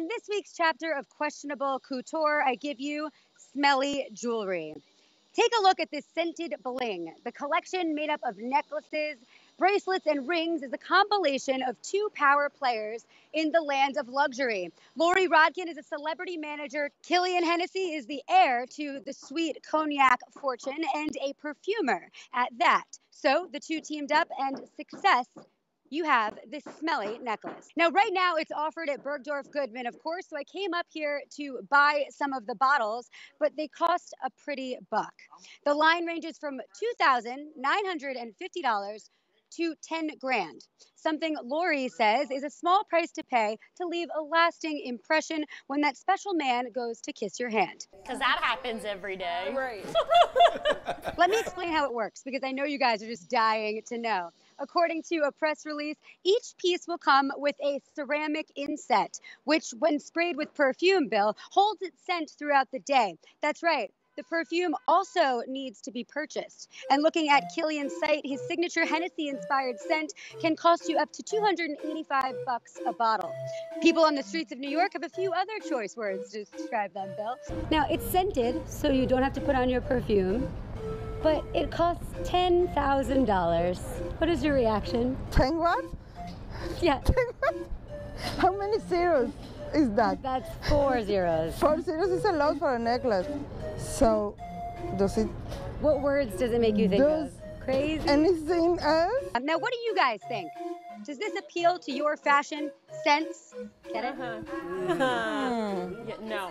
In this week's chapter of Questionable Couture, I give you smelly jewelry. Take a look at this scented bling. The collection made up of necklaces, bracelets, and rings is a compilation of two power players in the land of luxury. Loree Rodkin is a celebrity manager. Kilian Hennessy is the heir to the sweet cognac fortune and a perfumer at that. So the two teamed up, and success you have this smelly necklace. Now, right now it's offered at Bergdorf Goodman, of course, so I came up here to buy some of the bottles, but they cost a pretty buck. The line ranges from $2,950 to 10 grand, something Loree says is a small price to pay to leave a lasting impression when that special man goes to kiss your hand. Because that happens every day. Right. Let me explain how it works, because I know you guys are just dying to know. According to a press release, each piece will come with a ceramic inset, which when sprayed with perfume, Bill, holds its scent throughout the day. That's right. The perfume also needs to be purchased. And looking at Kilian's site, his signature Hennessy-inspired scent can cost you up to 285 bucks a bottle. People on the streets of New York have a few other choice words to describe them, Bill. Now, it's scented, so you don't have to put on your perfume, but it costs $10,000. What is your reaction? 10 grand? Yeah. How many zeros is that? That's 4 zeros. 4 zeros is a lot for a necklace. So, does it... What words does it make you think of? Crazy? Anything else? Now, what do you guys think? Does this appeal to your fashion sense? Get it? Yeah, no.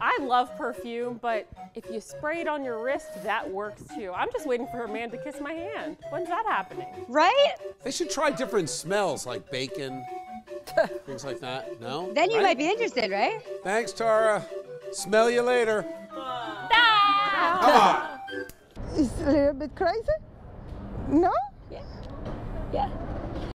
I love perfume, but if you spray it on your wrist, that works too. I'm just waiting for a man to kiss my hand. When's that happening? Right? They should try different smells, like bacon, things like that. No? Then you might be interested, right? Thanks, Tara. Smell you later. Come on. It's a little bit crazy? No? Yeah. Yeah.